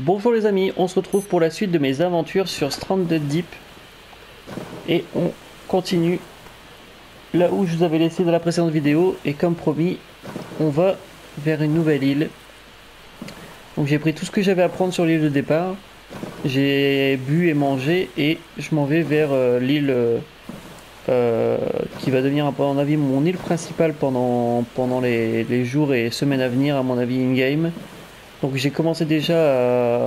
Bonjour les amis, on se retrouve pour la suite de mes aventures sur Stranded Deep. Et on continue là où je vous avais laissé dans la précédente vidéo. Et comme promis, on va vers une nouvelle île. Donc j'ai pris tout ce que j'avais à prendre sur l'île de départ. J'ai bu et mangé et je m'en vais vers l'île qui va devenir à mon avis mon île principale pendant les jours et semaines à venir, à mon avis in-game. Donc j'ai commencé déjà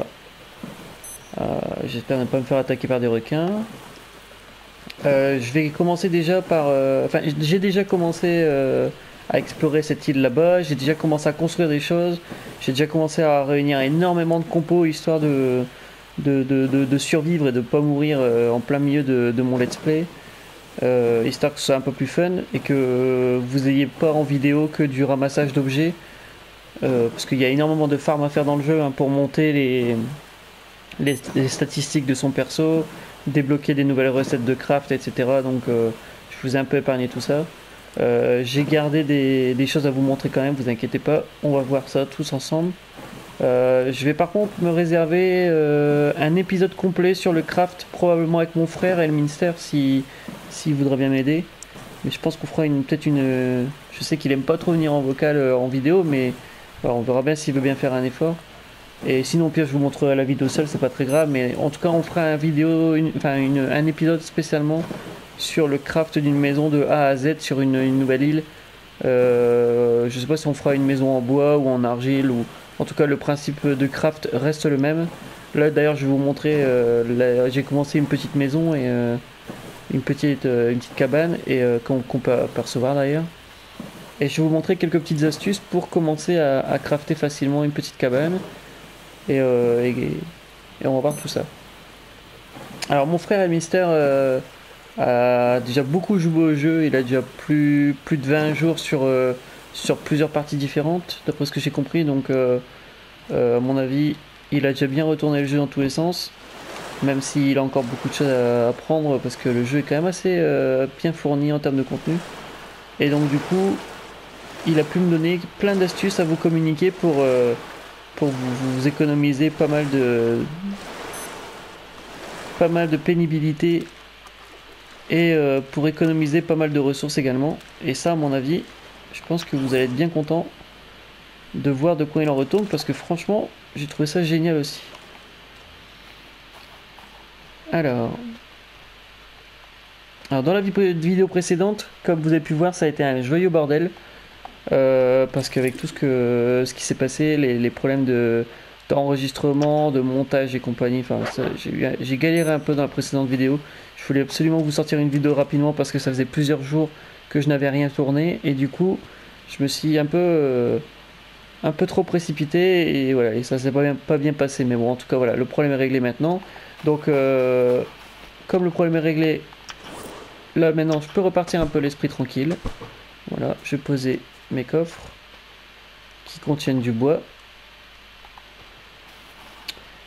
j'espère ne pas me faire attaquer par des requins. Je vais commencer déjà par... Enfin, j'ai déjà commencé à explorer cette île là-bas. J'ai déjà commencé à construire des choses. J'ai déjà commencé à réunir énormément de compos, histoire de survivre et de pas mourir en plein milieu de mon let's play. Histoire que ce soit un peu plus fun et que vous ayez pas en vidéo que du ramassage d'objets. Parce qu'il y a énormément de farms à faire dans le jeu, hein, pour monter les statistiques de son perso, débloquer des nouvelles recettes de craft, etc. Donc je vous ai un peu épargné tout ça. J'ai gardé des choses à vous montrer quand même, vous inquiétez pas, on va voir ça tous ensemble. Je vais par contre me réserver un épisode complet sur le craft, probablement avec mon frère Elminster, s'il voudrait bien m'aider. Mais je pense qu'on fera peut-être une... Je sais qu'il aime pas trop venir en vocal, en vidéo, mais... Alors on verra bien s'il veut bien faire un effort. Et sinon au pire je vous montrerai la vidéo seule, c'est pas très grave. Mais en tout cas on fera un épisode spécialement sur le craft d'une maison de A à Z sur une nouvelle île. Je sais pas si on fera une maison en bois ou en argile, ou en tout cas le principe de craft reste le même. Là d'ailleurs je vais vous montrer, j'ai commencé une petite maison et une petite cabane et qu'on peut apercevoir d'ailleurs. Et je vais vous montrer quelques petites astuces pour commencer à crafter facilement une petite cabane. Et on va voir tout ça. Alors mon frère Elminster a déjà beaucoup joué au jeu. Il a déjà plus de 20 jours sur plusieurs parties différentes, d'après ce que j'ai compris. Donc à mon avis, il a déjà bien retourné le jeu dans tous les sens. Même s'il a encore beaucoup de choses à apprendre, parce que le jeu est quand même assez bien fourni en termes de contenu. Et donc du coup... Il a pu me donner plein d'astuces à vous communiquer pour vous économiser pas mal de pénibilité et pour économiser pas mal de ressources également. Et ça, à mon avis, je pense que vous allez être bien content de voir de quoi il en retourne, parce que franchement, j'ai trouvé ça génial aussi. Alors dans la vidéo précédente, comme vous avez pu voir, ça a été un joyeux bordel. Parce qu'avec tout ce qui s'est passé, les problèmes d'enregistrement, de montage et compagnie, enfin, j'ai galéré un peu dans la précédente vidéo. Je voulais absolument vous sortir une vidéo rapidement parce que ça faisait plusieurs jours que je n'avais rien tourné, et du coup je me suis un peu trop précipité, et voilà, et ça s'est pas bien passé. Mais bon, en tout cas voilà, le problème est réglé maintenant. Donc comme le problème est réglé, là maintenant je peux repartir un peu l'esprit tranquille. Voilà, je vais poser mes coffres qui contiennent du bois.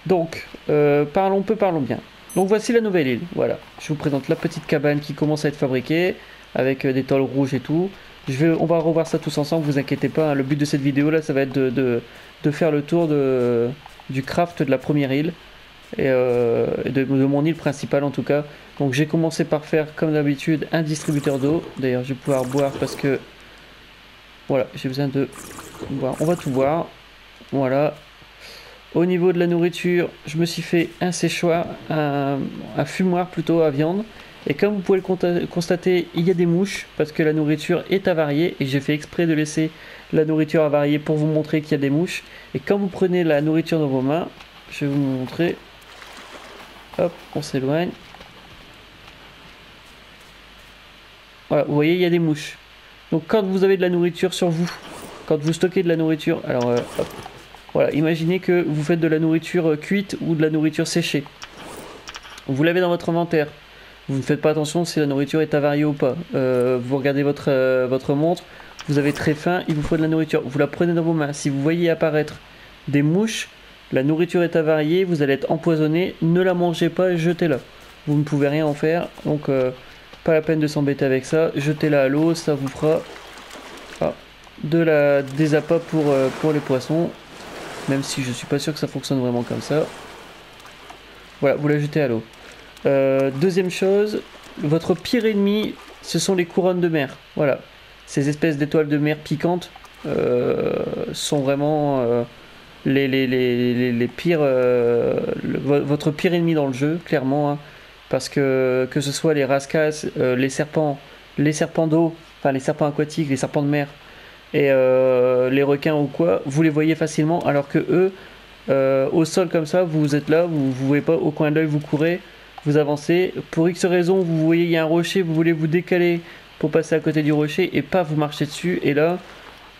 Donc parlons peu, parlons bien. Donc voici la nouvelle île. Voilà, je vous présente la petite cabane qui commence à être fabriquée avec des tôles rouges et tout. On va revoir ça tous ensemble, vous inquiétez pas, hein. Le but de cette vidéo là, ça va être de faire le tour du craft de la première île et de mon île principale en tout cas. Donc j'ai commencé par faire comme d'habitude un distributeur d'eau. D'ailleurs je vais pouvoir boire parce que voilà, j'ai besoin de boire. On va tout boire. Voilà. Au niveau de la nourriture, je me suis fait un séchoir, un fumoir plutôt à viande. Et comme vous pouvez le constater, il y a des mouches parce que la nourriture est avariée. Et j'ai fait exprès de laisser la nourriture avariée pour vous montrer qu'il y a des mouches. Et quand vous prenez la nourriture dans vos mains, je vais vous montrer. Hop, on s'éloigne. Voilà, vous voyez, il y a des mouches. Donc quand vous avez de la nourriture sur vous, quand vous stockez de la nourriture, alors hop, voilà, imaginez que vous faites de la nourriture cuite ou de la nourriture séchée. Vous l'avez dans votre inventaire. Vous ne faites pas attention si la nourriture est avariée ou pas. Vous regardez votre montre, vous avez très faim, il vous faut de la nourriture. Vous la prenez dans vos mains. Si vous voyez apparaître des mouches, la nourriture est avariée, vous allez être empoisonné. Ne la mangez pas, jetez-la. Vous ne pouvez rien en faire, donc... pas la peine de s'embêter avec ça, jetez-la à l'eau, ça vous fera des appâts pour les poissons. Même si je suis pas sûr que ça fonctionne vraiment comme ça. Voilà, vous la jetez à l'eau. Deuxième chose, votre pire ennemi, ce sont les couronnes de mer. Voilà, ces espèces d'étoiles de mer piquantes sont vraiment les pires, votre pire ennemi dans le jeu, clairement. Hein, parce que ce soit les rascasses, les serpents d'eau, enfin les serpents aquatiques, les serpents de mer, et les requins ou quoi, vous les voyez facilement, alors que eux, au sol comme ça, vous êtes là, vous ne voyez pas, au coin de l'œil, vous courez, vous avancez. Pour X raison, vous voyez il y a un rocher, vous voulez vous décaler pour passer à côté du rocher et pas vous marcher dessus. Et là,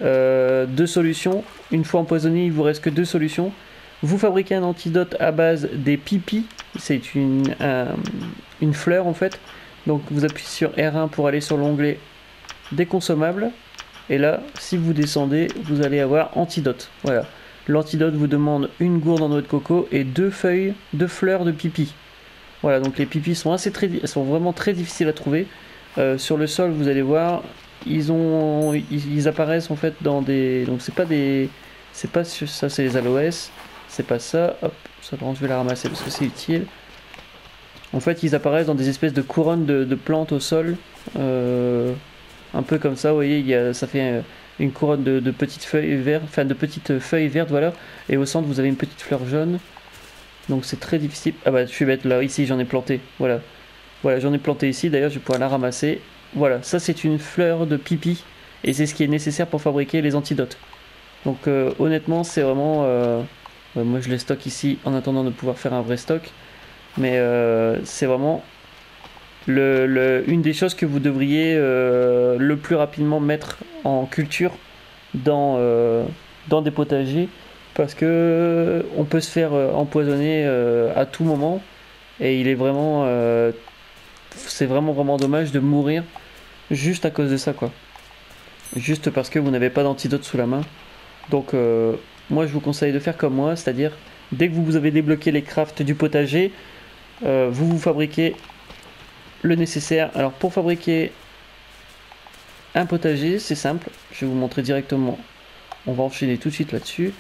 deux solutions. Une fois empoisonné, il vous reste que deux solutions. Vous fabriquez un antidote à base des pipis. C'est une fleur en fait. Donc vous appuyez sur R1 pour aller sur l'onglet des consommables. Et là, si vous descendez, vous allez avoir antidote. Voilà. L'antidote vous demande une gourde en noix de coco et deux fleurs de pipi. Voilà, donc les pipis sont vraiment très difficiles à trouver. Sur le sol, vous allez voir, ils apparaissent en fait dans des... Donc c'est pas ça, c'est les aloès. C'est pas ça. Hop, ça par contre, je vais la ramasser parce que c'est utile. En fait, ils apparaissent dans des espèces de couronnes de plantes au sol. Un peu comme ça, vous voyez, ça fait une couronne de petites feuilles vertes, enfin de petites feuilles vertes, voilà. Et au centre, vous avez une petite fleur jaune. Donc c'est très difficile. Ah bah je suis bête là, ici j'en ai planté. Voilà, voilà j'en ai planté ici. D'ailleurs je vais pouvoir la ramasser. Voilà, ça c'est une fleur de pipi. Et c'est ce qui est nécessaire pour fabriquer les antidotes. Donc honnêtement c'est vraiment... Ouais, moi je les stocke ici en attendant de pouvoir faire un vrai stock. Mais c'est vraiment une des choses que vous devriez le plus rapidement mettre en culture dans des potagers. Parce que on peut se faire empoisonner à tout moment et il est vraiment c'est vraiment dommage de mourir juste à cause de ça quoi. Juste parce que vous n'avez pas d'antidote sous la main. Donc moi je vous conseille de faire comme moi, c'est-à-dire dès que vous avez débloqué les crafts du potager, vous fabriquez le nécessaire. Alors pour fabriquer un potager, c'est simple, je vais vous montrer directement. On va enchaîner tout de suite là-dessus.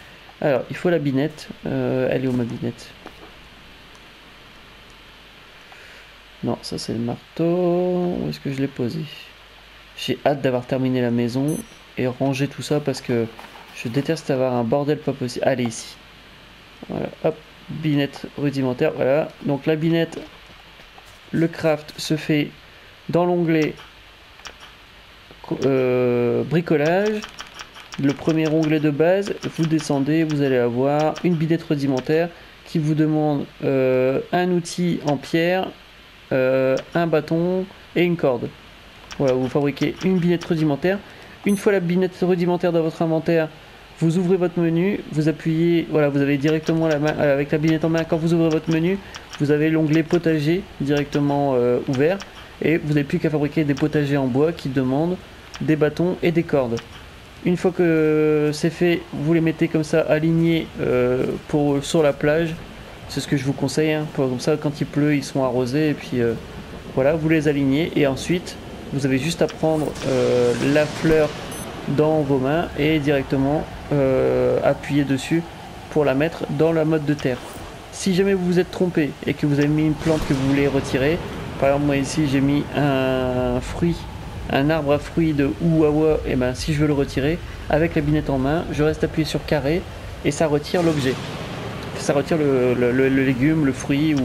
Alors, il faut la binette. Elle est où ma binette? Non, ça c'est le marteau. Où est-ce que je l'ai posé? J'ai hâte d'avoir terminé la maison et ranger tout ça parce que je déteste avoir un bordel pas possible. Allez, ici. Voilà, hop, binette rudimentaire. Voilà, donc la binette, le craft se fait dans l'onglet bricolage. Le premier onglet de base, vous descendez, vous allez avoir une binette rudimentaire qui vous demande un outil en pierre, un bâton et une corde. Voilà, vous fabriquez une binette rudimentaire. Une fois la binette rudimentaire dans votre inventaire, vous ouvrez votre menu, vous appuyez, voilà, vous avez directement la main, avec la binette en main, quand vous ouvrez votre menu, vous avez l'onglet potager directement ouvert et vous n'avez plus qu'à fabriquer des potagers en bois qui demandent des bâtons et des cordes. Une fois que c'est fait, vous les mettez comme ça alignés sur la plage. C'est ce que je vous conseille. Hein, comme ça, quand il pleut, ils sont arrosés. Et puis voilà, vous les alignez. Et ensuite, vous avez juste à prendre la fleur dans vos mains et directement appuyer dessus pour la mettre dans la motte de terre. Si jamais vous vous êtes trompé et que vous avez mis une plante que vous voulez retirer, par exemple moi ici j'ai mis un fruit. Un arbre à fruits de Ouawa, et ben si je veux le retirer, avec la binette en main, je reste appuyé sur carré et ça retire l'objet. Ça retire le légume, le fruit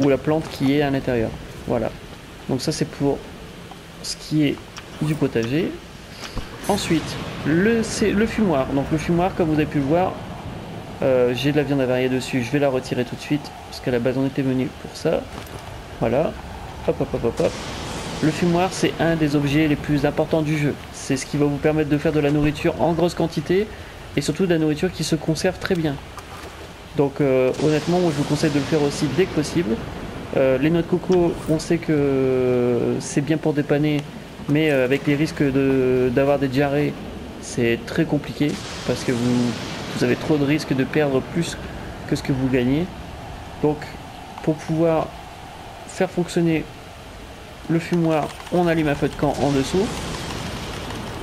ou la plante qui est à l'intérieur. Voilà. Donc ça c'est pour ce qui est du potager. Ensuite, le fumoir. Donc le fumoir, comme vous avez pu le voir, j'ai de la viande avariée dessus. Je vais la retirer tout de suite parce qu'à la base on était venu pour ça. Voilà. Hop hop hop hop hop. Le fumoir, c'est un des objets les plus importants du jeu. C'est ce qui va vous permettre de faire de la nourriture en grosse quantité et surtout de la nourriture qui se conserve très bien. Donc honnêtement, moi, je vous conseille de le faire aussi dès que possible. Les noix de coco, on sait que c'est bien pour dépanner, mais avec les risques d'avoir des diarrhées, c'est très compliqué parce que vous avez trop de risques de perdre plus que ce que vous gagnez. Donc pour pouvoir faire fonctionner le fumoir, on allume un feu de camp en dessous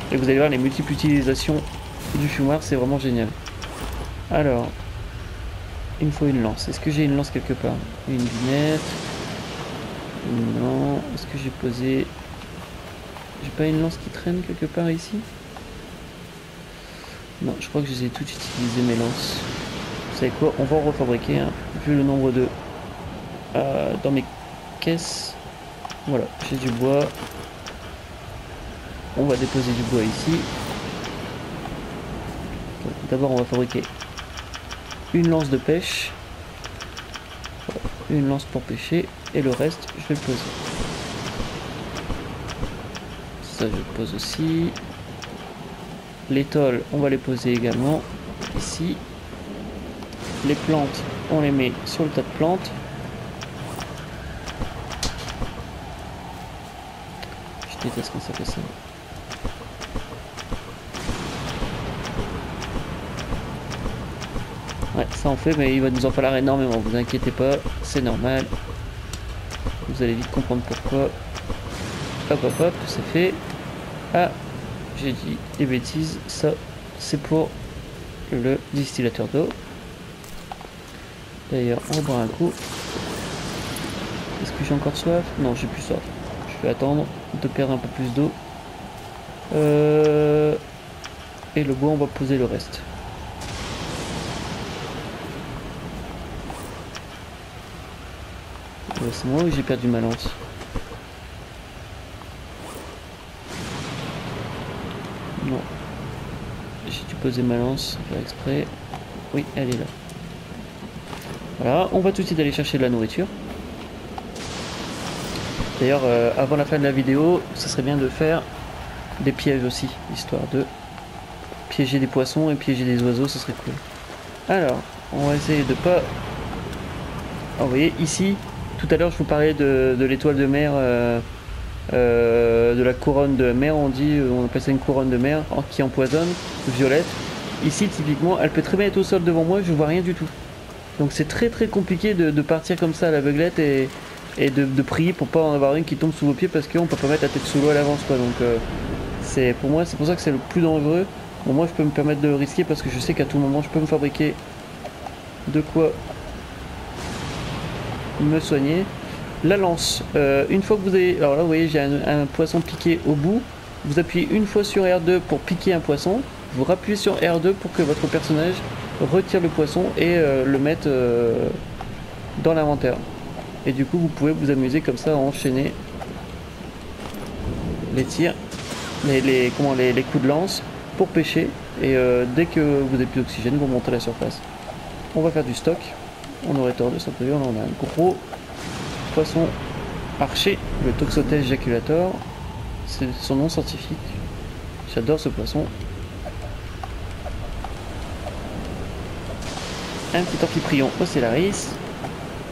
et vous allez voir les multiples utilisations du fumoir, c'est vraiment génial. Alors, il me faut une lance. Est-ce que j'ai une lance quelque part? Une lunette? Non. Est-ce que j'ai posé... J'ai pas une lance qui traîne quelque part ici? Non, je crois que je les ai toutes utilisées, mes lances. Vous savez quoi? On va en refabriquer, hein, vu le nombre de... dans mes caisses. Voilà, j'ai du bois. On va déposer du bois ici. D'abord, on va fabriquer une lance de pêche. Une lance pour pêcher. Et le reste, je vais le poser. Ça, je le pose aussi. Les tôles, on va les poser également ici. Les plantes, on les met sur le tas de plantes. Je déteste quand ça fait ça. Ouais, ça en fait, mais il va nous en falloir énormément, vous inquiétez pas, c'est normal. Vous allez vite comprendre pourquoi. Hop, hop, hop, c'est fait. Ah, j'ai dit des bêtises, ça c'est pour le distillateur d'eau. D'ailleurs, on va boire un coup. Est-ce que j'ai encore soif? Non, j'ai plus soif. Je vais attendre de perdre un peu plus d'eau. Et le bois, on va poser le reste. C'est moi où j'ai perdu ma lance. Non. J'ai dû poser ma lance, faire exprès. Oui, elle est là. Voilà, on va tout de suite aller chercher de la nourriture. D'ailleurs, avant la fin de la vidéo, ça serait bien de faire des pièges aussi, histoire de piéger des poissons et piéger des oiseaux, ça serait cool. Alors, on va essayer de pas... Ah, vous voyez, ici... Tout à l'heure, je vous parlais de l'étoile de mer, de la couronne de mer, on appelle ça une couronne de mer, qui empoisonne, violette. Ici, typiquement, elle peut très bien être au sol devant moi, je vois rien du tout. Donc c'est très très compliqué de partir comme ça à l'aveuglette et de prier pour pas en avoir une qui tombe sous vos pieds parce qu'on peut pas mettre la tête sous l'eau à l'avance, quoi. Donc c'est pour moi, c'est pour ça que c'est le plus dangereux. Bon, moi, je peux me permettre de le risquer parce que je sais qu'à tout moment, je peux me fabriquer de quoi me soigner. La lance, une fois que vous avez, alors là vous voyez j'ai un poisson piqué au bout, vous appuyez une fois sur R2 pour piquer un poisson, vous rappuyez sur R2 pour que votre personnage retire le poisson et le mette dans l'inventaire, et du coup vous pouvez vous amuser comme ça à enchaîner les tirs, les coups de lance pour pêcher, et dès que vous avez plus d'oxygène vous montez à la surface. On va faire du stock. On aurait tort de s'appuyer, on a un gros poisson archer, le Toxotes jaculator, c'est son nom scientifique, j'adore ce poisson. Un petit amphiprion Ocellaris,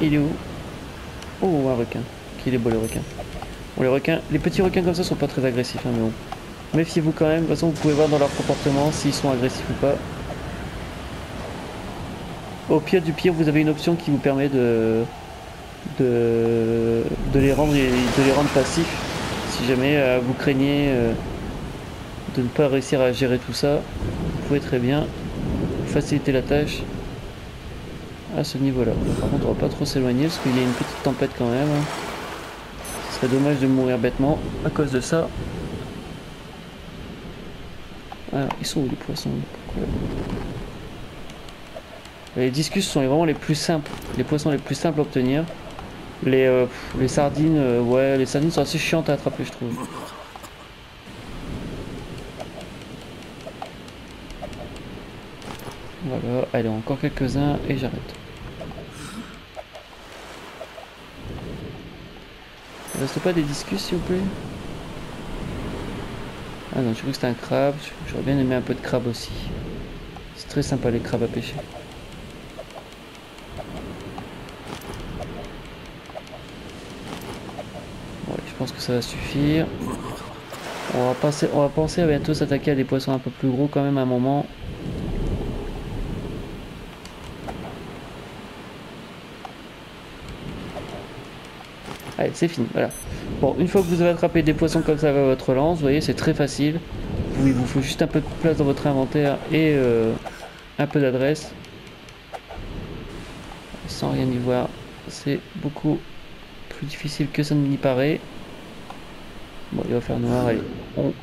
il est où? Oh, un requin, qu'il est beau le requin. Bon, les requins, les petits requins comme ça sont pas très agressifs, hein, mais bon. Méfiez-vous quand même, de toute façon vous pouvez voir dans leur comportement s'ils sont agressifs ou pas. Au pire du pire, vous avez une option qui vous permet de les rendre passifs. Si jamais vous craignez de ne pas réussir à gérer tout ça, vous pouvez très bien faciliter la tâche à ce niveau-là. Par contre, on va pas trop s'éloigner parce qu'il y a une petite tempête quand même. Ce serait dommage de mourir bêtement à cause de ça. Alors, ils sont où les poissons? Les discus sont vraiment les plus simples, les poissons les plus simples à obtenir. Les sardines, ouais, les sardines sont assez chiantes à attraper, je trouve. Voilà, allez, encore quelques-uns et j'arrête. Il reste pas des discus, s'il vous plaît? Ah non, je crois que c'était un crabe, j'aurais bien aimé un peu de crabe aussi. C'est très sympa les crabes à pêcher. Je pense que ça va suffire. On va penser à bientôt s'attaquer à des poissons un peu plus gros quand même à un moment. Allez, c'est fini, voilà. Bon, une fois que vous avez attrapé des poissons comme ça avec votre lance, vous voyez, c'est très facile. Il vous faut juste un peu de place dans votre inventaire et un peu d'adresse. sans rien y voir. C'est beaucoup plus difficile que ça ne m'y paraît. Bon, il va faire noir et on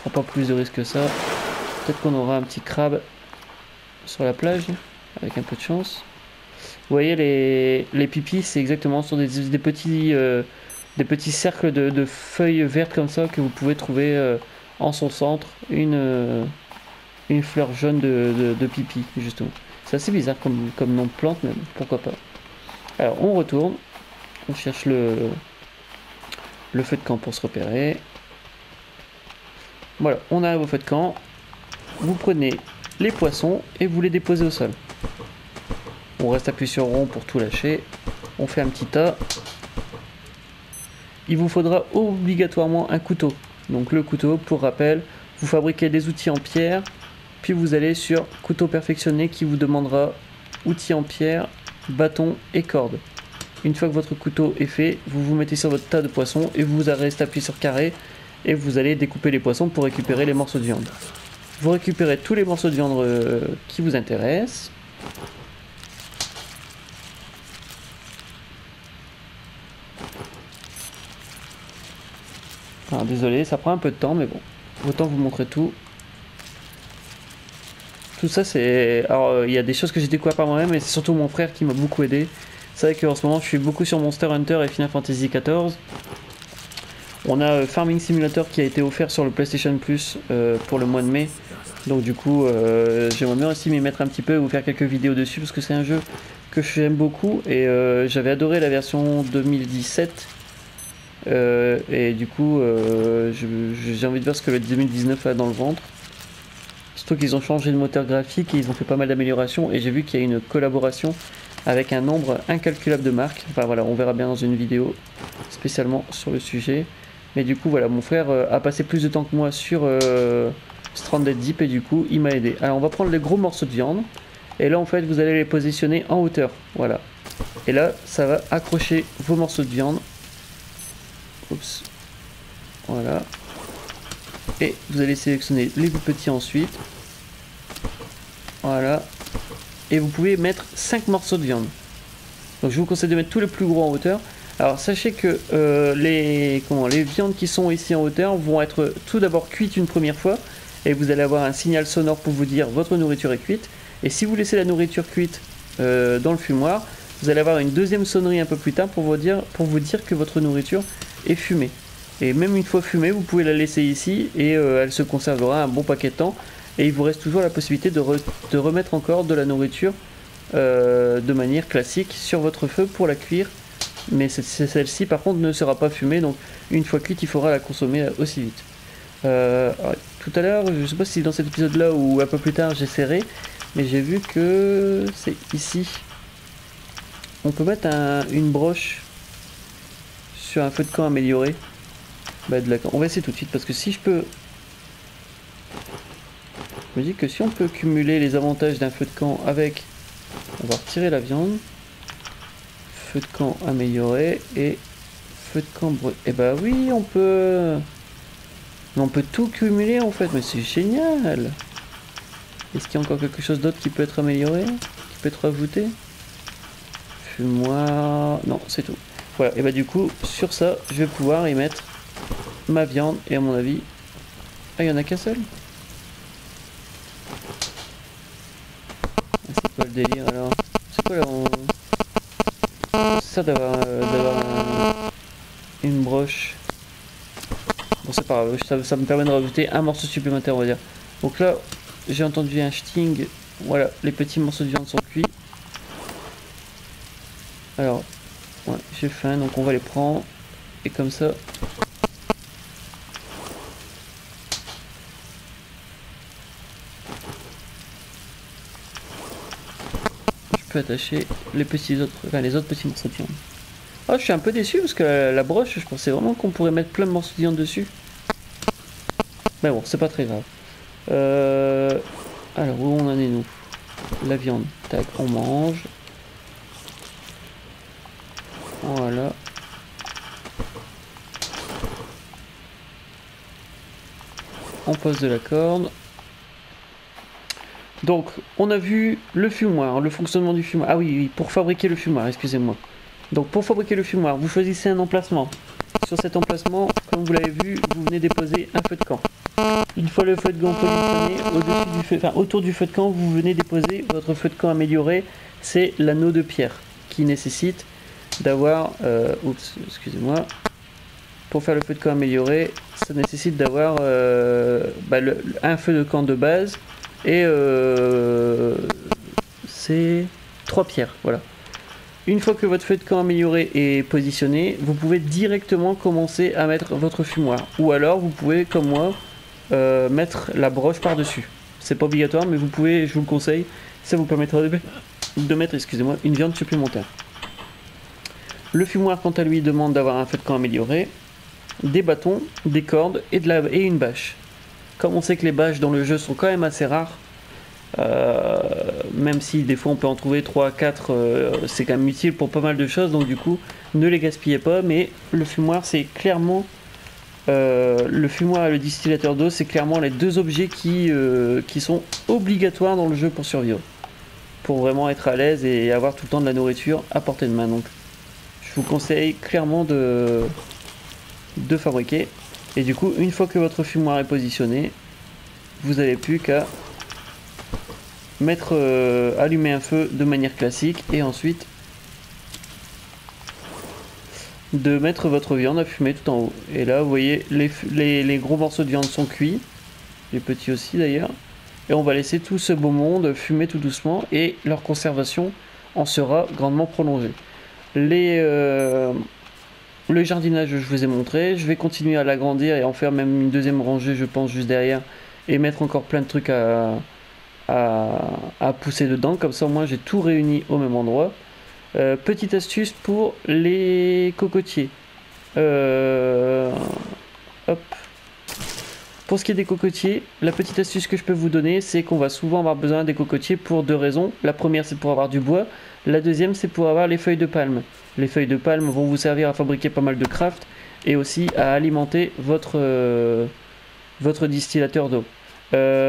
prend pas plus de risques que ça. Peut-être qu'on aura un petit crabe sur la plage, avec un peu de chance. Vous voyez les pipis, c'est exactement, ce sont des petits cercles de feuilles vertes comme ça que vous pouvez trouver en son centre une fleur jaune de pipi, justement. C'est assez bizarre comme nom de plante, mais pourquoi pas. Alors on retourne, on cherche le feu de camp pour se repérer. Voilà, on arrive au feu de camp. Vous prenez les poissons et vous les déposez au sol. On reste appuyé sur rond pour tout lâcher. On fait un petit tas. Il vous faudra obligatoirement un couteau. Donc le couteau, pour rappel, vous fabriquez des outils en pierre, puis vous allez sur couteau perfectionné qui vous demandera outils en pierre, bâton et corde. Une fois que votre couteau est fait, vous vous mettez sur votre tas de poissons et vous restez appuyé sur carré et vous allez découper les poissons pour récupérer les morceaux de viande. Vous récupérez tous les morceaux de viande qui vous intéressent. Alors, désolé, ça prend un peu de temps, mais bon, autant vous montrer tout. Tout ça, c'est... Alors, il y a des choses que j'ai découvert par moi-même, et c'est surtout mon frère qui m'a beaucoup aidé. C'est vrai qu'en ce moment, je suis beaucoup sur Monster Hunter et Final Fantasy XIV. On a Farming Simulator qui a été offert sur le PlayStation Plus pour le mois de mai. Donc du coup, j'aimerais bien aussi m'y mettre un petit peu et vous faire quelques vidéos dessus, parce que c'est un jeu que j'aime beaucoup, et j'avais adoré la version 2017. Et du coup, j'ai envie de voir ce que le 2019 a dans le ventre. Surtout qu'ils ont changé de moteur graphique et ils ont fait pas mal d'améliorations. Et j'ai vu qu'il y a une collaboration avec un nombre incalculable de marques. Enfin voilà, on verra bien dans une vidéo spécialement sur le sujet. Mais du coup, voilà, mon frère a passé plus de temps que moi sur Stranded Deep et du coup, il m'a aidé. Alors, on va prendre les gros morceaux de viande. Et là, en fait, vous allez les positionner en hauteur. Voilà. Et là, ça va accrocher vos morceaux de viande. Oups. Voilà. Et vous allez sélectionner les plus petits ensuite. Voilà. Et vous pouvez mettre 5 morceaux de viande. Donc je vous conseille de mettre tous les plus gros en hauteur. Alors sachez que les viandes qui sont ici en hauteur vont être tout d'abord cuites une première fois. Et vous allez avoir un signal sonore pour vous dire votre nourriture est cuite. Et si vous laissez la nourriture cuite dans le fumoir, vous allez avoir une deuxième sonnerie un peu plus tard pour vous dire que votre nourriture est fumée. Et même une fois fumée, vous pouvez la laisser ici et elle se conservera un bon paquet de temps. Et il vous reste toujours la possibilité de remettre encore de la nourriture de manière classique sur votre feu pour la cuire. Mais celle-ci par contre ne sera pas fumée, donc une fois cuite il faudra la consommer aussi vite. Alors, tout à l'heure, je ne sais pas si dans cet épisode là ou un peu plus tard j'essaierai, mais j'ai vu que c'est ici. On peut mettre une broche sur un feu de camp amélioré. On va essayer tout de suite, parce que si je peux... Je me dis que si on peut cumuler les avantages d'un feu de camp avec... On va retirer la viande. Feu de camp amélioré et feu de camp brûlé. Et bah oui, on peut... On peut tout cumuler en fait, mais c'est génial. Est-ce qu'il y a encore quelque chose d'autre qui peut être amélioré? Qui peut être ajouté? Fumoir... Non, c'est tout. Voilà, et bah du coup, sur ça, je vais pouvoir y mettre... ma viande, et à mon avis... Ah, il n'y en a qu'un seul? C'est quoi le délire alors? C'est quoi là on... C'est ça d'avoir une broche. Bon, c'est pas grave, ça me permet de rajouter un morceau supplémentaire, on va dire. Donc là, j'ai entendu un sting. Voilà, les petits morceaux de viande sont cuits. Alors, ouais, j'ai faim, donc on va les prendre. Et comme ça... attacher les autres petits morceaux de viande. Oh, je suis un peu déçu parce que la broche, je pensais vraiment qu'on pourrait mettre plein de morceaux de viande dessus. Mais bon, c'est pas très grave. Alors, où on en est nous? La viande, tac, on mange. Voilà. On pose de la corde. Donc, on a vu le fumoir, le fonctionnement du fumoir. Ah oui, oui, pour fabriquer le fumoir, excusez-moi. Donc, pour fabriquer le fumoir, vous choisissez un emplacement. Sur cet emplacement, comme vous l'avez vu, vous venez déposer un feu de camp. Une fois le feu de camp positionné, au-dessus du feu, enfin, autour du feu de camp, vous venez déposer votre feu de camp amélioré. C'est l'anneau de pierre qui nécessite d'avoir... oups, excusez-moi. Pour faire le feu de camp amélioré, ça nécessite d'avoir un feu de camp de base. Et c'est 3 pierres, voilà. Une fois que votre feu de camp amélioré est positionné, vous pouvez directement commencer à mettre votre fumoir. Ou alors vous pouvez, comme moi, mettre la broche par-dessus. C'est pas obligatoire, mais vous pouvez, je vous le conseille, ça vous permettra de mettre, excusez-moi, une viande supplémentaire. Le fumoir, quant à lui, demande d'avoir un feu de camp amélioré, des bâtons, des cordes et une bâche. Comme on sait que les bâches dans le jeu sont quand même assez rares, même si des fois on peut en trouver 3, 4, c'est quand même utile pour pas mal de choses, donc du coup ne les gaspillez pas. Mais le fumoir, c'est clairement, le fumoir et le distillateur d'eau, c'est clairement les deux objets qui sont obligatoires dans le jeu pour survivre, pour vraiment être à l'aise et avoir tout le temps de la nourriture à portée de main. Donc je vous conseille clairement de fabriquer. Et du coup, une fois que votre fumoir est positionné, vous n'avez plus qu'à mettre, allumer un feu de manière classique et ensuite de mettre votre viande à fumer tout en haut. Et là, vous voyez, les gros morceaux de viande sont cuits, les petits aussi d'ailleurs. Et on va laisser tout ce beau monde fumer tout doucement et leur conservation en sera grandement prolongée. Le jardinage, je vous ai montré, je vais continuer à l'agrandir et en faire même une deuxième rangée, je pense, juste derrière, et mettre encore plein de trucs à pousser dedans, comme ça moi j'ai tout réuni au même endroit. Petite astuce pour les cocotiers. Hop. Pour ce qui est des cocotiers, la petite astuce que je peux vous donner, c'est qu'on va souvent avoir besoin des cocotiers pour deux raisons. La première, c'est pour avoir du bois. La deuxième, c'est pour avoir les feuilles de palme. Les feuilles de palme vont vous servir à fabriquer pas mal de craft et aussi à alimenter votre distillateur d'eau.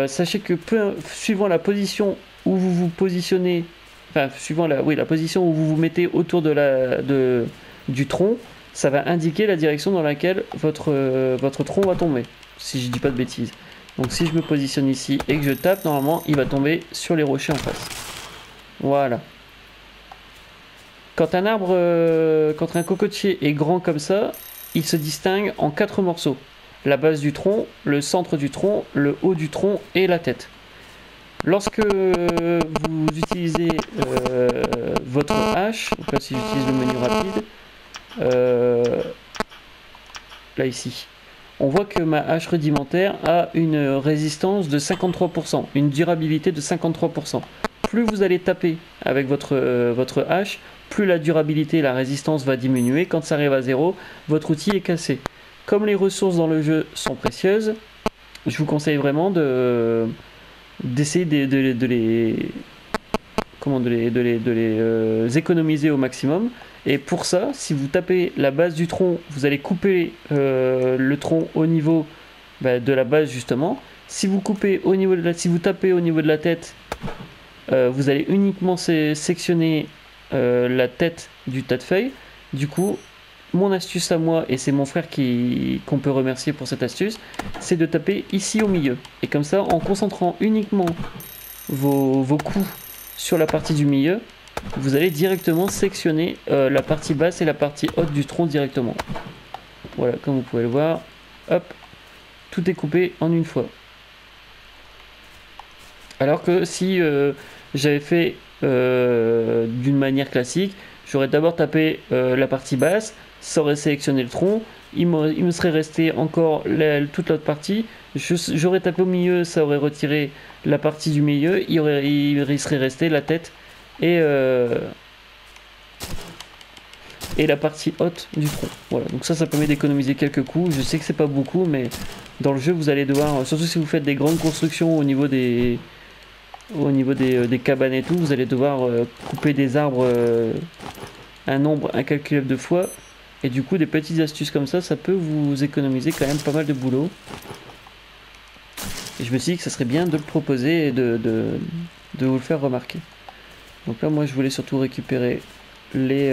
Sachez que suivant la position où vous vous positionnez, enfin suivant la position où vous vous mettez autour du tronc, ça va indiquer la direction dans laquelle votre tronc va tomber, si je dis pas de bêtises. Donc si je me positionne ici et que je tape, normalement il va tomber sur les rochers en face. Voilà. Quand un arbre, quand un cocotier est grand comme ça, il se distingue en 4 morceaux. La base du tronc, le centre du tronc, le haut du tronc et la tête. Lorsque vous utilisez votre hache, donc là si j'utilise le menu rapide, là ici, on voit que ma hache rudimentaire a une résistance de 53%, une durabilité de 53%. Plus vous allez taper avec votre hache, plus la durabilité et la résistance va diminuer. Quand ça arrive à 0, votre outil est cassé. Comme les ressources dans le jeu sont précieuses, je vous conseille vraiment d'essayer de les économiser au maximum. Et pour ça, si vous tapez la base du tronc, vous allez couper le tronc au niveau de la base justement. Si vous coupez au niveau si vous tapez au niveau de la tête, vous allez uniquement sectionner la tête du tas de feuilles. Du coup, mon astuce à moi, et c'est mon frère qu'on peut remercier pour cette astuce, c'est de taper ici au milieu. Et comme ça, en concentrant uniquement vos coups sur la partie du milieu, vous allez directement sectionner la partie basse et la partie haute du tronc directement. Voilà, comme vous pouvez le voir, hop, tout est coupé en une fois. Alors que si j'avais fait d'une manière classique, j'aurais d'abord tapé la partie basse, ça aurait sélectionné le tronc, il me serait resté encore toute l'autre partie, j'aurais tapé au milieu, ça aurait retiré la partie du milieu, il serait resté la tête et la partie haute du tronc. Voilà, donc ça permet d'économiser quelques coups. Je sais que c'est pas beaucoup, mais dans le jeu vous allez devoir, surtout si vous faites des grandes constructions au niveau des cabanes et tout, vous allez devoir couper des arbres un nombre incalculable de fois, et du coup des petites astuces comme ça, ça peut vous économiser quand même pas mal de boulot. Et je me suis dit que ça serait bien de le proposer et de vous le faire remarquer. Donc là moi je voulais surtout récupérer les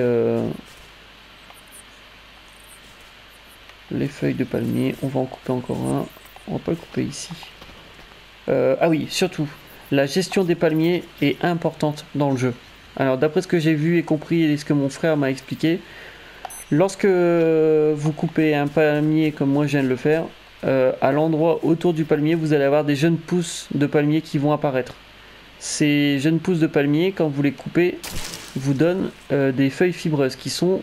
feuilles de palmier. On va en couper encore un, on va pas le couper ici. Ah oui, surtout la gestion des palmiers est importante dans le jeu. Alors d'après ce que j'ai vu et compris et ce que mon frère m'a expliqué, lorsque vous coupez un palmier comme moi je viens de le faire, à l'endroit autour du palmier vous allez avoir des jeunes pousses de palmiers qui vont apparaître. Ces jeunes pousses de palmier, quand vous les coupez, vous donnent des feuilles fibreuses qui sont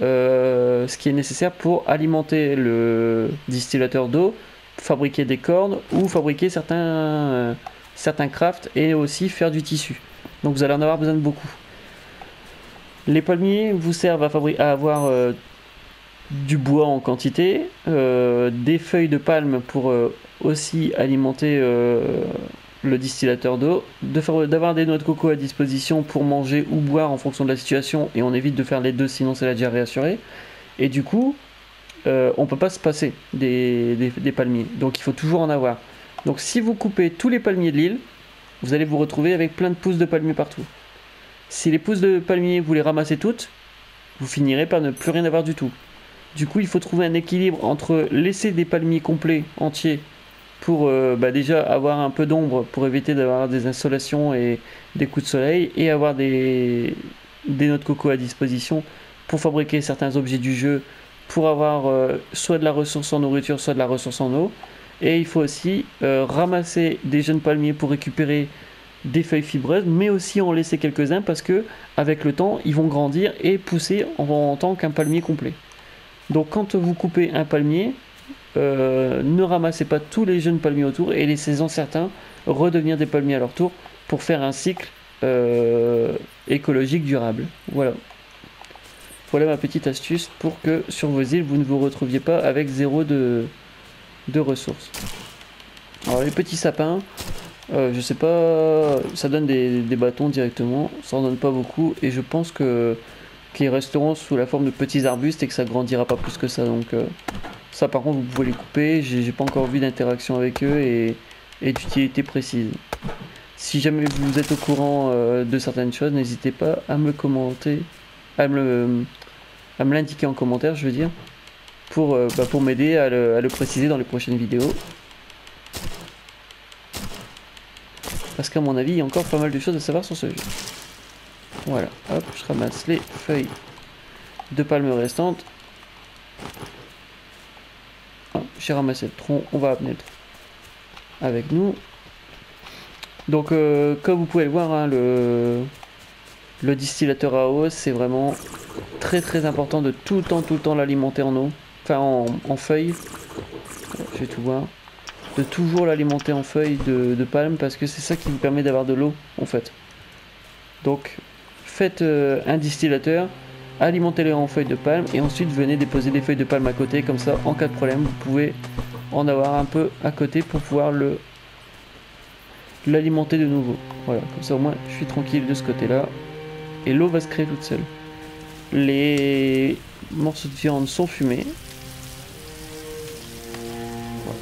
ce qui est nécessaire pour alimenter le distillateur d'eau, fabriquer des cordes ou fabriquer certains crafts et aussi faire du tissu. Donc vous allez en avoir besoin de beaucoup. Les palmiers vous servent à avoir du bois en quantité, des feuilles de palme pour aussi alimenter le distillateur d'eau, d'avoir des noix de coco à disposition pour manger ou boire en fonction de la situation, et on évite de faire les deux sinon c'est la diarrhée assurée. Et du coup on peut pas se passer des palmiers, donc il faut toujours en avoir. Donc si vous coupez tous les palmiers de l'île, vous allez vous retrouver avec plein de pousses de palmiers partout. Si les pousses de palmiers vous les ramassez toutes, vous finirez par ne plus rien avoir du tout. Du coup il faut trouver un équilibre entre laisser des palmiers complets, entiers, pour déjà avoir un peu d'ombre, pour éviter d'avoir des insolations et des coups de soleil, et avoir des noix de coco à disposition pour fabriquer certains objets du jeu, pour avoir soit de la ressource en nourriture, soit de la ressource en eau. Et il faut aussi ramasser des jeunes palmiers pour récupérer des feuilles fibreuses, mais aussi en laisser quelques-uns parce que avec le temps ils vont grandir et pousser en tant qu'un palmier complet. Donc quand vous coupez un palmier, ne ramassez pas tous les jeunes palmiers autour et laissez-en certains redevenir des palmiers à leur tour pour faire un cycle écologique durable. Voilà ma petite astuce pour que sur vos îles vous ne vous retrouviez pas avec zéro de ressources. Alors les petits sapins, je sais pas, ça donne des bâtons directement, ça en donne pas beaucoup et je pense que qu'ils resteront sous la forme de petits arbustes et que ça grandira pas plus que ça. Donc ça par contre vous pouvez les couper, j'ai pas encore vu d'interaction avec eux et d'utilité précise. Si jamais vous êtes au courant de certaines choses, n'hésitez pas à me commenter, à me l'indiquer en commentaire, je veux dire, pour m'aider à le préciser dans les prochaines vidéos. Parce qu'à mon avis, il y a encore pas mal de choses à savoir sur ce jeu. Voilà, hop, je ramasse les feuilles de palme restantes. Ah, j'ai ramassé le tronc, on va amener le tronc avec nous. Donc, comme vous pouvez le voir, hein, le distillateur à eau, c'est vraiment très important de tout le temps l'alimenter en eau, enfin en feuilles. Je vais tout voir. De toujours l'alimenter en feuilles de palme parce que c'est ça qui vous permet d'avoir de l'eau en fait. Donc faites un distillateur, alimentez-le en feuilles de palme et ensuite venez déposer des feuilles de palme à côté, comme ça en cas de problème vous pouvez en avoir un peu à côté pour pouvoir l'alimenter de nouveau. Voilà, comme ça au moins je suis tranquille de ce côté là et l'eau va se créer toute seule. Les morceaux de viande sont fumés.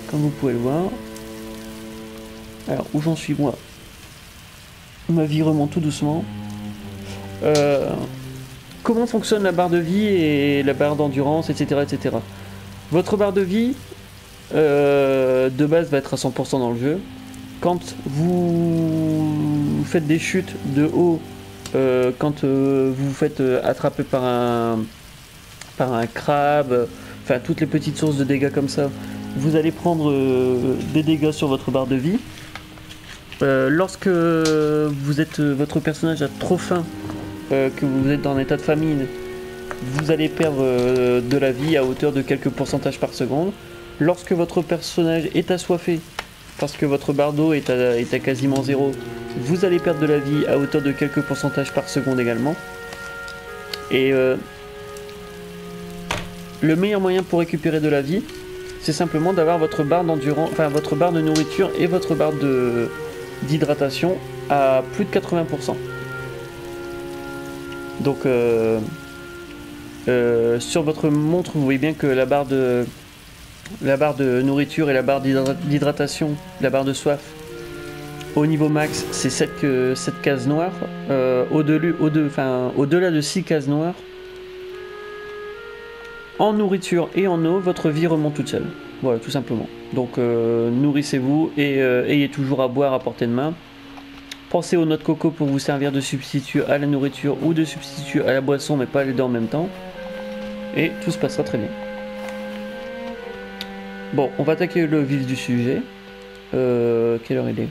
Comme vous pouvez le voir. Alors où j'en suis moi, ma vie remonte tout doucement. Comment fonctionne la barre de vie et la barre d'endurance, etc. Votre barre de vie de base va être à 100% dans le jeu. Quand vous faites des chutes de haut, quand vous vous faites attraper par un crabe, enfin toutes les petites sources de dégâts comme ça, vous allez prendre des dégâts sur votre barre de vie. Lorsque vous êtes, votre personnage a trop faim, que vous êtes en état de famine, vous allez perdre de la vie à hauteur de quelques pourcentages par seconde. Lorsque votre personnage est assoiffé, parce que votre barre d'eau est à quasiment zéro, vous allez perdre de la vie à hauteur de quelques pourcentages par seconde également. Et le meilleur moyen pour récupérer de la vie, c'est simplement d'avoir votre barre d'endurance, enfin votre barre de nourriture et votre barre d'hydratation à plus de 80%. Donc sur votre montre, vous voyez bien que la barre de nourriture et la barre d'hydratation, la barre de soif Au niveau max, c'est 7 cases noires. Au-delà de 6 cases noires, en nourriture et en eau, votre vie remonte toute seule. Voilà, tout simplement. Donc nourrissez-vous et ayez toujours à boire à portée de main. Pensez aux noix de coco pour vous servir de substitut à la nourriture ou de substitut à la boisson, mais pas les deux en même temps. Et tout se passera très bien. Bon, on va attaquer le vif du sujet. Quelle heure il est?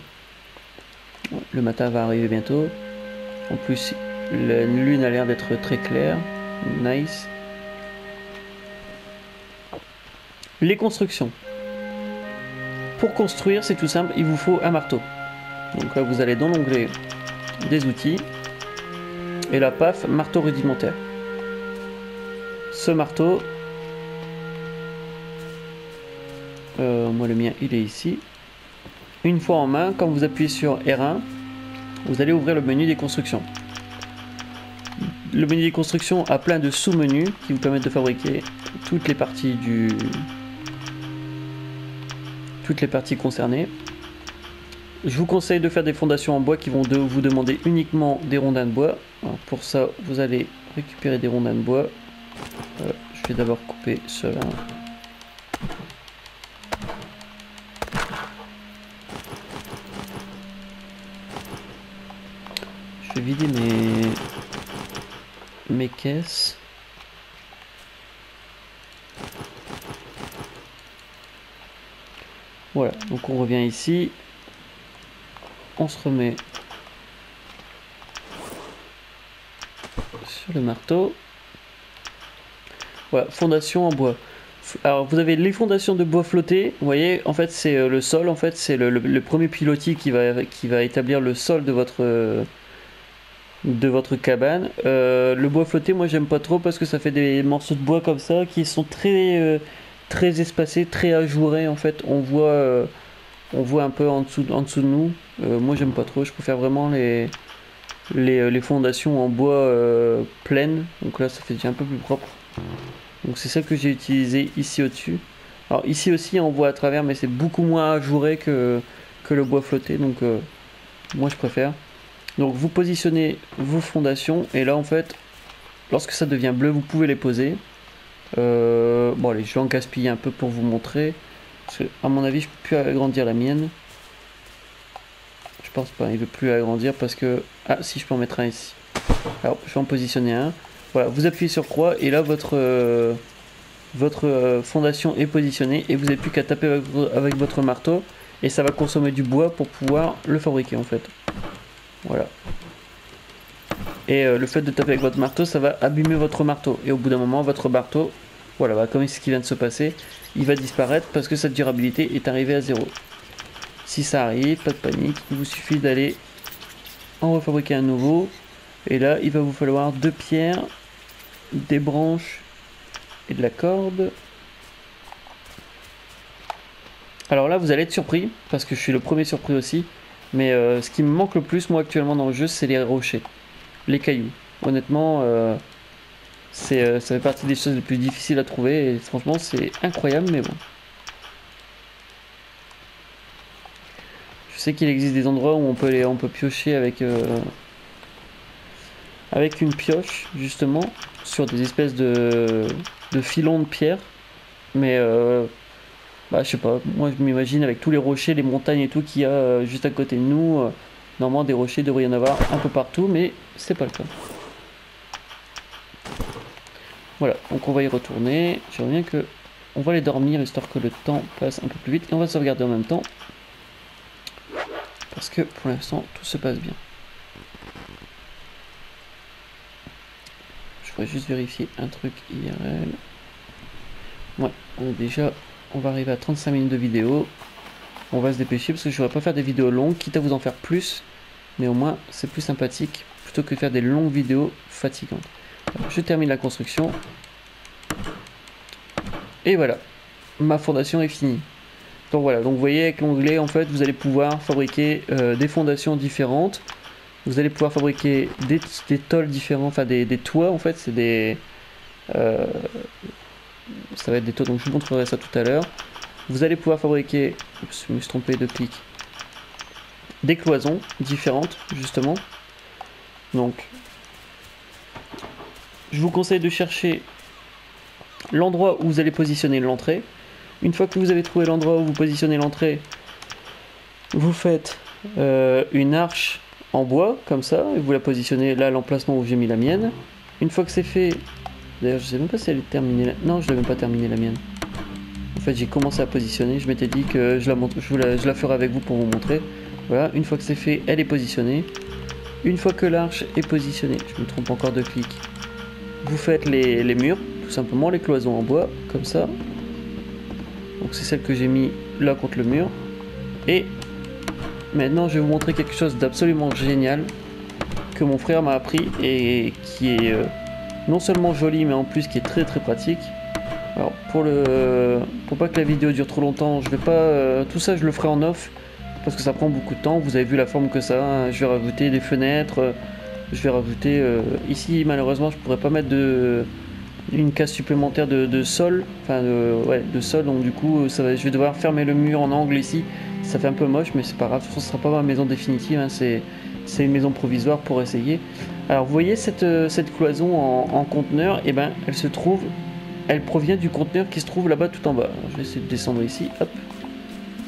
Le matin va arriver bientôt. En plus, la lune a l'air d'être très claire. Nice. Les constructions. Pour construire, c'est tout simple, il vous faut un marteau. Donc là, vous allez dans l'onglet des outils. Et là, paf, marteau rudimentaire. Ce marteau... moi, le mien, il est ici. Une fois en main, quand vous appuyez sur R1, vous allez ouvrir le menu des constructions. Le menu des constructions a plein de sous-menus qui vous permettent de fabriquer toutes les parties du... toutes les parties concernées. Je vous conseille de faire des fondations en bois qui vont vous demander uniquement des rondins de bois. Alors pour ça, vous allez récupérer des rondins de bois. Je vais d'abord couper cela. Je vais vider mes caisses. Voilà, donc on revient ici. On se remet sur le marteau. Voilà, fondation en bois. Alors vous avez les fondations de bois flotté. Vous voyez, en fait c'est le sol. En fait c'est le premier pilotis qui va établir le sol de votre cabane. Le bois flotté, moi j'aime pas trop parce que ça fait des morceaux de bois comme ça qui sont très très espacés, très ajourés. En fait on voit un peu en dessous de nous. Moi j'aime pas trop, je préfère vraiment les fondations en bois pleines. Donc là ça fait déjà un peu plus propre. Donc c'est celle que j'ai utilisée ici au dessus. Alors ici aussi on voit à travers, mais c'est beaucoup moins ajouré que le bois flotté. Donc moi je préfère. Donc vous positionnez vos fondations et là en fait lorsque ça devient bleu vous pouvez les poser. Bon allez, je vais en gaspiller un peu pour vous montrer parce que à mon avis je peux plus agrandir la mienne. Je pense pas, il veut plus agrandir parce que... Ah si, je peux en mettre un ici. Alors je vais en positionner un. Voilà, vous appuyez sur croix et là votre fondation est positionnée et vous n'avez plus qu'à taper avec votre marteau et ça va consommer du bois pour pouvoir le fabriquer en fait. Voilà. Et le fait de taper avec votre marteau, ça va abîmer votre marteau. Et au bout d'un moment, votre marteau, voilà, bah, comme ce qui vient de se passer, il va disparaître parce que sa durabilité est arrivée à 0. Si ça arrive, pas de panique, il vous suffit d'aller en refabriquer un nouveau. Et là, il va vous falloir 2 pierres, des branches et de la corde. Alors là, vous allez être surpris, parce que je suis le premier surpris aussi. Mais ce qui me manque le plus, moi, actuellement dans le jeu, c'est les rochers, les cailloux. Honnêtement, ça fait partie des choses les plus difficiles à trouver. Et franchement, c'est incroyable, mais bon. Je sais qu'il existe des endroits où on peut piocher avec une pioche, justement, sur des espèces de filons de pierre. Mais... bah, je sais pas, moi je m'imagine avec tous les rochers, les montagnes et tout qu'il y a juste à côté de nous. Normalement des rochers devrait y en avoir un peu partout, mais c'est pas le cas. Voilà, donc on va y retourner. Je reviens que on va aller dormir histoire que le temps passe un peu plus vite et on va sauvegarder en même temps. Parce que pour l'instant tout se passe bien. Je pourrais juste vérifier un truc IRL. Ouais, on est déjà... On va arriver à 35 minutes de vidéo. On va se dépêcher parce que je ne voudrais pas faire des vidéos longues, quitte à vous en faire plus. Mais au moins, c'est plus sympathique plutôt que de faire des longues vidéos fatigantes. Alors, je termine la construction. Et voilà, ma fondation est finie. Donc voilà, donc vous voyez avec l'onglet, en fait, vous allez pouvoir fabriquer des fondations différentes. Vous allez pouvoir fabriquer des tôles différents, enfin des toits en fait, c'est des... ça va être des taux, donc je vous montrerai ça tout à l'heure. Vous allez pouvoir fabriquer, je me suis trompé de clic, des cloisons différentes justement. Donc je vous conseille de chercher l'endroit où vous allez positionner l'entrée. Une fois que vous avez trouvé l'endroit où vous positionnez l'entrée, vous faites une arche en bois comme ça et vous la positionnez là à l'emplacement où j'ai mis la mienne. Une fois que c'est fait, d'ailleurs je sais même pas si elle est terminée là. Non, je l'ai même pas terminée la mienne. En fait, j'ai commencé à positionner, je m'étais dit que je la ferai avec vous pour vous montrer. Voilà, une fois que c'est fait, elle est positionnée. Une fois que l'arche est positionnée, je me trompe encore de clic, vous faites les murs, tout simplement les cloisons en bois, comme ça. Donc c'est celle que j'ai mis là contre le mur. Et maintenant je vais vous montrer quelque chose d'absolument génial que mon frère m'a appris et qui est non seulement joli mais en plus qui est très très pratique. Alors pour pas que la vidéo dure trop longtemps, je vais pas tout ça je le ferai en off parce que ça prend beaucoup de temps. Vous avez vu la forme que ça a, hein. Je vais rajouter des fenêtres, je vais rajouter ici malheureusement je pourrais pas mettre une case supplémentaire de sol, enfin de sol, donc du coup je vais devoir fermer le mur en angle ici. Ça fait un peu moche mais c'est pas grave, ce sera pas ma maison définitive, hein. C'est une maison provisoire pour essayer. Alors vous voyez cette cloison en conteneur, et ben elle provient du conteneur qui se trouve là-bas tout en bas. Alors, je vais essayer de descendre ici, hop,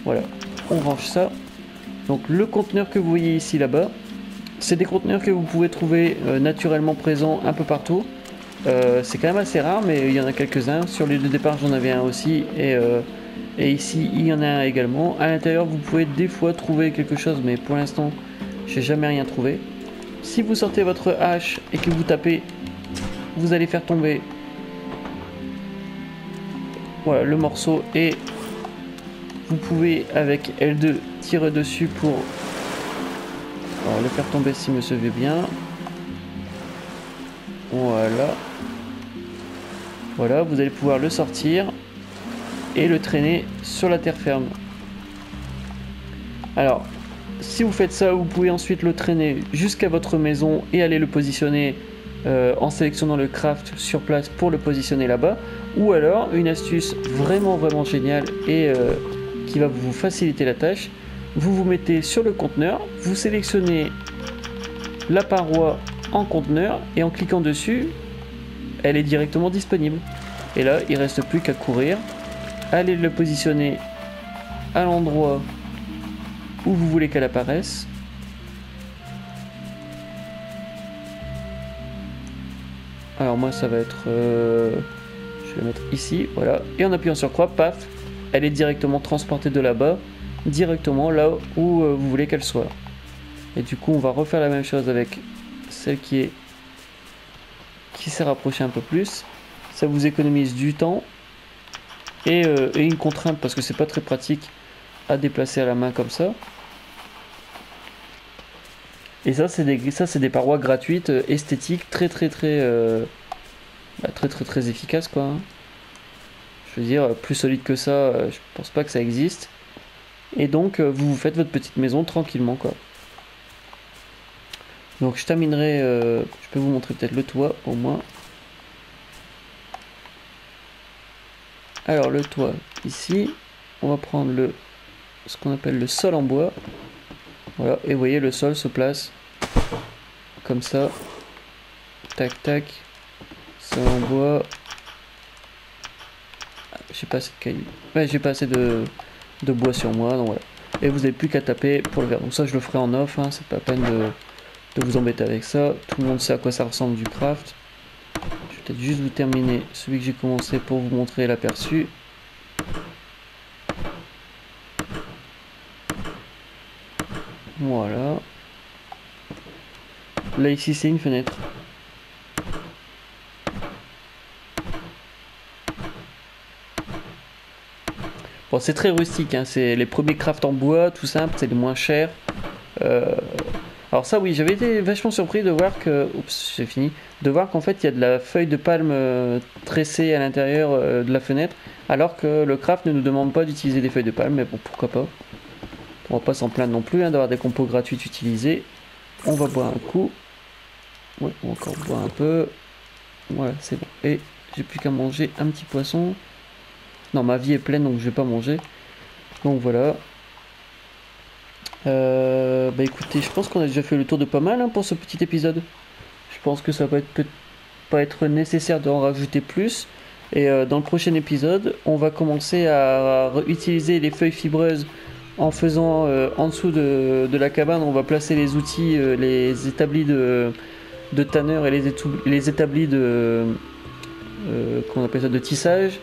voilà, on range ça. Donc le conteneur que vous voyez ici là-bas, c'est des conteneurs que vous pouvez trouver naturellement présents un peu partout. C'est quand même assez rare mais il y en a quelques-uns. Sur les deux départs j'en avais un aussi et ici il y en a un également. À l'intérieur vous pouvez des fois trouver quelque chose mais pour l'instant j'ai jamais rien trouvé. Si vous sortez votre hache et que vous tapez, vous allez faire tomber, voilà, le morceau, et vous pouvez avec L2 tirer dessus pour, alors, le faire tomber si monsieur veut bien. Voilà. Voilà, vous allez pouvoir le sortir et le traîner sur la terre ferme. Alors, si vous faites ça, vous pouvez ensuite le traîner jusqu'à votre maison et aller le positionner en sélectionnant le craft sur place pour le positionner là-bas. Ou alors, une astuce vraiment vraiment géniale et qui va vous faciliter la tâche. Vous vous mettez sur le conteneur, vous sélectionnez la paroi en conteneur et en cliquant dessus, elle est directement disponible. Et là, il reste plus qu'à courir, aller le positionner à l'endroit où vous voulez qu'elle apparaisse. Alors moi, ça va être, je vais mettre ici, voilà. Et en appuyant sur croix, paf, elle est directement transportée de là-bas, directement là où vous voulez qu'elle soit. Et du coup, on va refaire la même chose avec celle qui s'est rapprochée un peu plus. Ça vous économise du temps et une contrainte parce que c'est pas très pratique à déplacer à la main comme ça. Et ça c'est des parois gratuites, esthétiques, très très efficaces quoi. Je veux dire, plus solide que ça, je pense pas que ça existe. Et donc vous vous faites votre petite maison tranquillement quoi. Donc je terminerai, je peux vous montrer peut-être le toit au moins. Alors le toit ici, on va prendre ce qu'on appelle le sol en bois. Voilà, et vous voyez le sol se place comme ça. Tac tac, sol en bois. J'ai pas assez de cailloux. Ouais, j'ai pas assez de bois sur moi, donc voilà. Et vous n'avez plus qu'à taper pour le faire. Donc ça je le ferai en off, hein, c'est pas à peine de vous embêter avec ça, tout le monde sait à quoi ça ressemble du craft. Je vais peut-être juste vous terminer celui que j'ai commencé pour vous montrer l'aperçu. Voilà. Là ici c'est une fenêtre. Bon c'est très rustique, hein. C'est les premiers crafts en bois, tout simple, c'est le moins cher. Alors ça oui, j'avais été vachement surpris de voir que, oups, j'ai fini, de voir qu'en fait il y a de la feuille de palme tressée à l'intérieur de la fenêtre, alors que le craft ne nous demande pas d'utiliser des feuilles de palme, mais bon, pourquoi pas. On va pas s'en plaindre non plus, hein, d'avoir des compos gratuites utilisées. On va boire un coup, ouais, on va encore boire un peu, voilà c'est bon, et j'ai plus qu'à manger un petit poisson. Non, ma vie est pleine donc je vais pas manger, donc voilà. Bah écoutez, je pense qu'on a déjà fait le tour de pas mal hein, pour ce petit épisode. Je pense que ça va pas être nécessaire d'en rajouter plus. Et dans le prochain épisode, on va commencer à utiliser les feuilles fibreuses en faisant en dessous de la cabane, on va placer les outils, les établis de tanneur et les établis de qu'on appelle ça de tissage.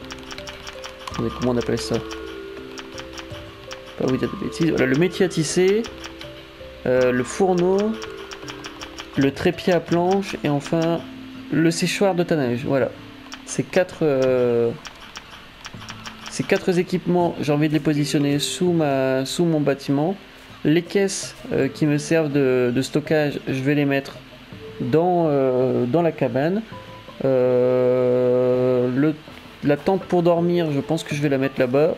Attendez, comment on appelle ça? Pas vous dire de bêtises. Voilà, le métier à tisser, le fourneau, le trépied à planche et enfin le séchoir de tannage. Voilà. Ces quatre équipements, j'ai envie de les positionner sous mon bâtiment. Les caisses qui me servent de stockage, je vais les mettre dans la cabane. La tente pour dormir, je pense que je vais la mettre là-bas.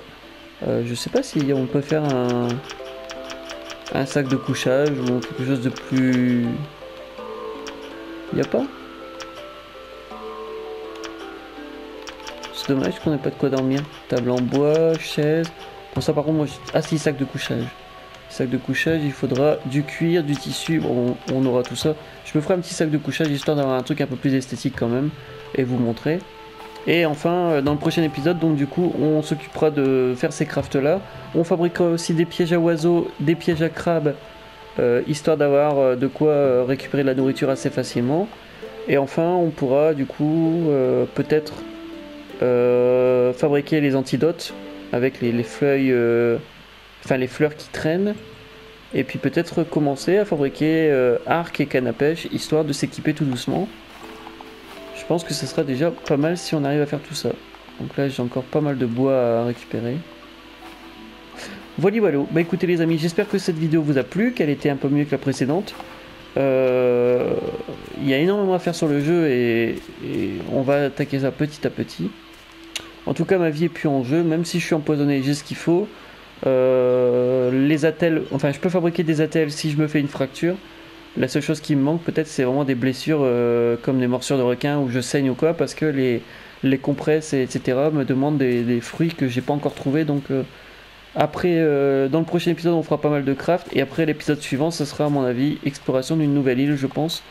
Je sais pas si on peut faire un sac de couchage ou quelque chose de plus... Il n'y a pas ? C'est dommage qu'on n'ait pas de quoi dormir. Table en bois, chaise. Pour ça, par contre, moi, ah si, sac de couchage. Sac de couchage, il faudra du cuir, du tissu. Bon, on aura tout ça. Je me ferai un petit sac de couchage histoire d'avoir un truc un peu plus esthétique quand même et vous montrer. Et enfin, dans le prochain épisode, donc du coup, on s'occupera de faire ces crafts là. On fabriquera aussi des pièges à oiseaux, des pièges à crabes, histoire d'avoir de quoi récupérer de la nourriture assez facilement. Et enfin, on pourra du coup peut-être fabriquer les antidotes avec les feuilles, enfin les fleurs qui traînent, et puis peut-être commencer à fabriquer arc et canne à pêche histoire de s'équiper tout doucement. Je pense que ce sera déjà pas mal si on arrive à faire tout ça. Donc là j'ai encore pas mal de bois à récupérer. Voilà, voilà. Bah écoutez les amis, j'espère que cette vidéo vous a plu, qu'elle était un peu mieux que la précédente. Il y a énormément à faire sur le jeu et on va attaquer ça petit à petit. En tout cas ma vie est plus en jeu, même si je suis empoisonné j'ai ce qu'il faut. Les attelles, enfin je peux fabriquer des attelles si je me fais une fracture. La seule chose qui me manque peut-être c'est vraiment des blessures comme des morsures de requin où je saigne ou quoi, parce que les compresses etc me demandent des fruits que j'ai pas encore trouvé. Donc après, dans le prochain épisode, on fera pas mal de craft. Et après, l'épisode suivant, ce sera, à mon avis, exploration d'une nouvelle île, je pense.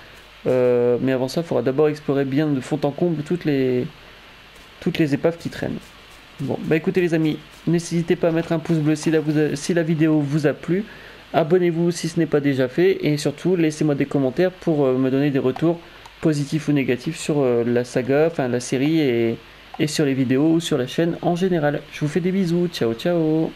Mais avant ça, il faudra d'abord explorer bien de fond en comble toutes les épaves qui traînent. Bon, bah écoutez les amis, n'hésitez pas à mettre un pouce bleu si la vidéo vous a plu. Abonnez-vous si ce n'est pas déjà fait. Et surtout, laissez-moi des commentaires pour me donner des retours positifs ou négatifs sur la saga, enfin la série et sur les vidéos ou sur la chaîne en général. Je vous fais des bisous. Ciao, ciao.